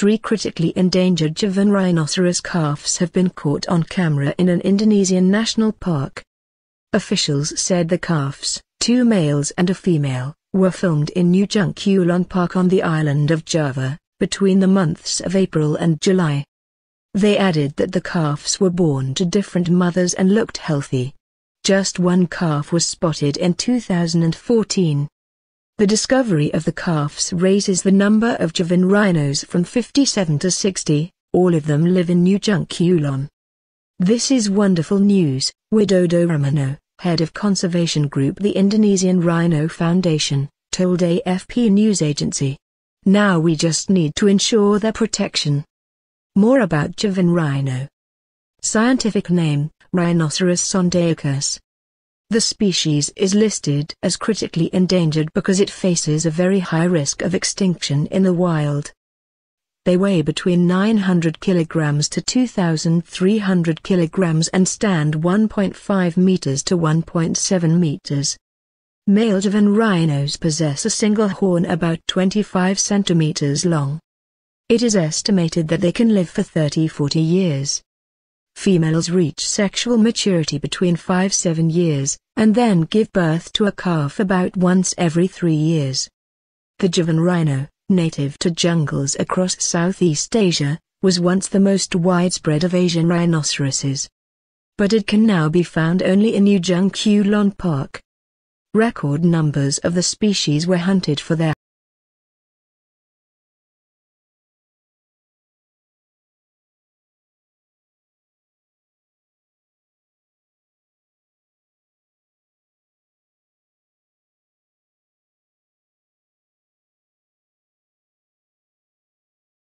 3 critically endangered Javan rhinoceros calves have been caught on camera in an Indonesian national park. Officials said the calves, 2 males and a female, were filmed in Ujung Kulon Park on the island of Java, between the months of April and July. They added that the calves were born to different mothers and looked healthy. Just 1 calf was spotted in 2014. The discovery of the calves raises the number of Javan rhinos from 57 to 60, all of them live in Ujung Kulon. This is wonderful news, Widodo Ramono, head of conservation group The Indonesian Rhino Foundation, told AFP News Agency. Now we just need to ensure their protection. More about Javan rhino. Scientific name, Rhinoceros sondaicus. The species is listed as critically endangered because it faces a very high risk of extinction in the wild. They weigh between 900 kilograms to 2,300 kilograms and stand 1.5 meters to 1.7 meters. Male Javan rhinos possess a single horn about 25 centimeters long. It is estimated that they can live for 30-40 years. Females reach sexual maturity between 5-7 years, and then give birth to a calf about once every 3 years. The Javan rhino, native to jungles across Southeast Asia, was once the most widespread of Asian rhinoceroses. But it can now be found only in Ujung Kulon Park. Record numbers of the species were hunted for their